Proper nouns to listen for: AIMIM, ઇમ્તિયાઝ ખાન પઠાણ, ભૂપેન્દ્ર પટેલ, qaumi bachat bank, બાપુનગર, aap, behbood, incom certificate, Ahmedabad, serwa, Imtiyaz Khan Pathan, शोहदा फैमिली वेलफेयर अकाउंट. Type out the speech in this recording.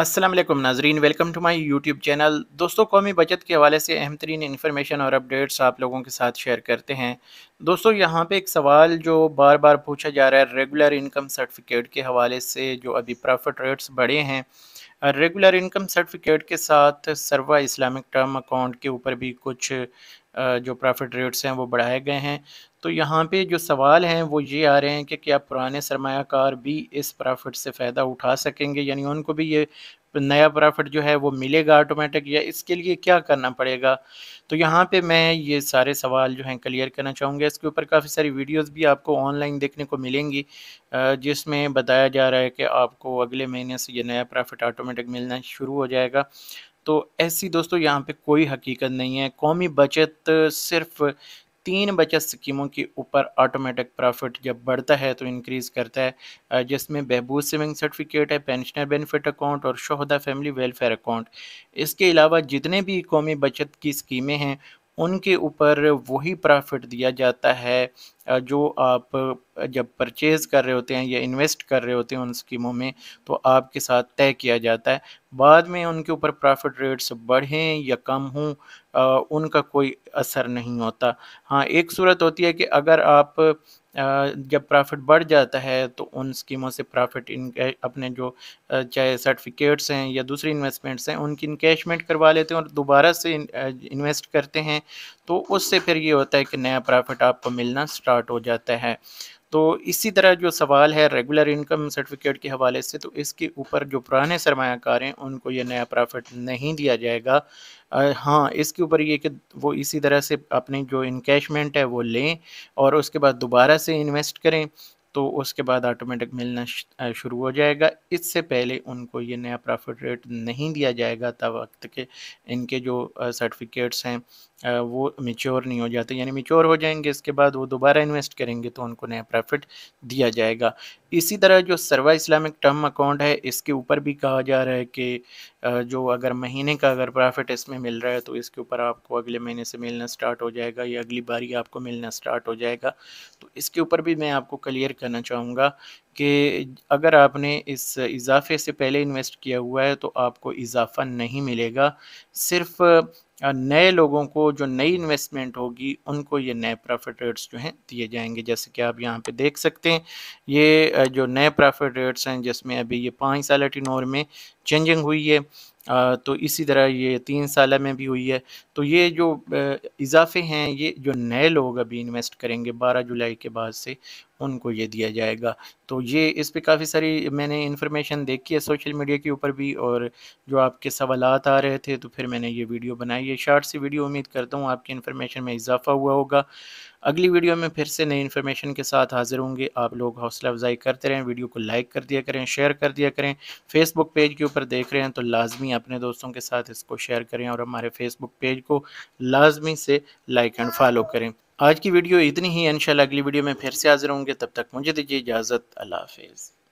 अस्सलाम वालेकुम नाजरीन, welcome to my YouTube channel. दोस्तों, कौमी बचत के हवाले से अहम तरीन इन्फॉर्मेशन और अपडेट्स आप लोगों के साथ शेयर करते हैं। दोस्तों, यहाँ पे एक सवाल जो बार बार पूछा जा रहा है रेगुलर इनकम सर्टिफिकेट के हवाले से, जो अभी प्रॉफिट रेट्स बढ़े हैं। रेगुलर इनकम सर्टिफिकेट के साथ सर्वा इस्लामिक टर्म अकाउंट के ऊपर भी कुछ जो प्रॉफिट रेट्स हैं वो बढ़ाए गए हैं। तो यहाँ पे जो सवाल हैं वो ये आ रहे हैं कि क्या पुराने सरमायाकार भी इस प्रॉफिट से फ़ायदा उठा सकेंगे, यानी उनको भी ये नया प्रॉफिट जो है वो मिलेगा ऑटोमेटिक, या इसके लिए क्या करना पड़ेगा। तो यहाँ पे मैं ये सारे सवाल जो हैं क्लियर करना चाहूँगा। इसके ऊपर काफ़ी सारी वीडियोस भी आपको ऑनलाइन देखने को मिलेंगी, जिसमें बताया जा रहा है कि आपको अगले महीने से ये नया प्रॉफिट ऑटोमेटिक मिलना शुरू हो जाएगा। तो ऐसी दोस्तों यहाँ पे कोई हकीकत नहीं है। कौमी बचत सिर्फ 3 बचत स्कीमों के ऊपर ऑटोमेटिक प्रॉफिट जब बढ़ता है तो इंक्रीज़ करता है, जिसमें बहबूद सेविंग सर्टिफिकेट है, पेंशनर बेनिफिट अकाउंट और शोहदा फैमिली वेलफेयर अकाउंट। इसके अलावा जितने भी कौमी बचत की स्कीमें हैं उनके ऊपर वही प्रॉफिट दिया जाता है जो आप जब परचेज़ कर रहे होते हैं या इन्वेस्ट कर रहे होते हैं उन स्कीमों में, तो आपके साथ तय किया जाता है। बाद में उनके ऊपर प्रॉफिट रेट्स बढ़ें या कम हों, उनका कोई असर नहीं होता। हाँ, एक सूरत होती है कि अगर आप जब प्रॉफिट बढ़ जाता है तो उन स्कीमों से प्रॉफिट इनके अपने जो चाहे सर्टिफिकेट्स हैं या दूसरी इन्वेस्टमेंट्स हैं उनकी इनकैशमेंट करवा लेते हैं और दोबारा से इन्वेस्ट करते हैं, तो उससे फिर ये होता है कि नया प्रॉफिट आपको मिलना स्टार्ट हो जाता है। तो इसी तरह जो सवाल है रेगुलर इनकम सर्टिफिकेट के हवाले से, तो इसके ऊपर जो पुराने सरमायाकार हैं उनको ये नया प्रॉफिट नहीं दिया जाएगा। हाँ, इसके ऊपर ये कि वो इसी तरह से अपनी जो इनकैशमेंट है वो लें और उसके बाद दोबारा से इन्वेस्ट करें, तो उसके बाद ऑटोमेटिक मिलना शुरू हो जाएगा। इससे पहले उनको ये नया प्रॉफिट रेट नहीं दिया जाएगा तब वक्त के इनके जो सर्टिफिकेट्स हैं वो मेच्योर नहीं हो जाते, यानी मेच्योर हो जाएंगे, इसके बाद वो दोबारा इन्वेस्ट करेंगे तो उनको नया प्रॉफिट दिया जाएगा। इसी तरह जो सर्वा इस्लामिक टर्म अकाउंट है, इसके ऊपर भी कहा जा रहा है कि जो अगर महीने का अगर प्रॉफिट इसमें मिल रहा है तो इसके ऊपर आपको अगले महीने से मिलना स्टार्ट हो जाएगा या अगली बारी आपको मिलना स्टार्ट हो जाएगा। तो इसके ऊपर भी मैं आपको क्लियर करना चाहूँगा कि अगर आपने इस इजाफे से पहले इन्वेस्ट किया हुआ है तो आपको इजाफा नहीं मिलेगा, सिर्फ नए लोगों को जो नई इन्वेस्टमेंट होगी उनको ये नए प्रॉफिट रेट्स जो हैं दिए जाएंगे। जैसे कि आप यहाँ पे देख सकते हैं, ये जो नए प्रॉफिट रेट्स हैं जिसमें अभी ये 5 साल टिनोर में चेंजिंग हुई है, तो इसी तरह ये 3 साल में भी हुई है। तो ये जो इजाफे हैं, ये जो नए लोग अभी इन्वेस्ट करेंगे 12 जुलाई के बाद से, उनको ये दिया जाएगा। तो ये इस पे काफ़ी सारी मैंने इन्फॉर्मेशन देखी है सोशल मीडिया के ऊपर भी, और जो आपके सवालात आ रहे थे तो फिर मैंने ये वीडियो बनाई है, शॉर्ट सी वीडियो। उम्मीद करता हूँ आपकी इन्फॉर्मेशन में इजाफा हुआ होगा। अगली वीडियो में फिर से नई इन्फॉर्मेशन के साथ हाजिर होंगे। आप लोग हौसला अफजाई करते रहें, वीडियो को लाइक कर दिया करें, शेयर कर दिया करें। फेसबुक पेज के ऊपर देख रहे हैं तो लाजमी अपने दोस्तों के साथ इसको शेयर करें और हमारे फेसबुक पेज को लाजमी से लाइक एंड फॉलो करें। आज की वीडियो इतनी ही, इंशाल्लाह अगली वीडियो में फिर से हाजिर होंगे। तब तक मुझे दीजिए इजाज़त। अल्लाह हाफिज़।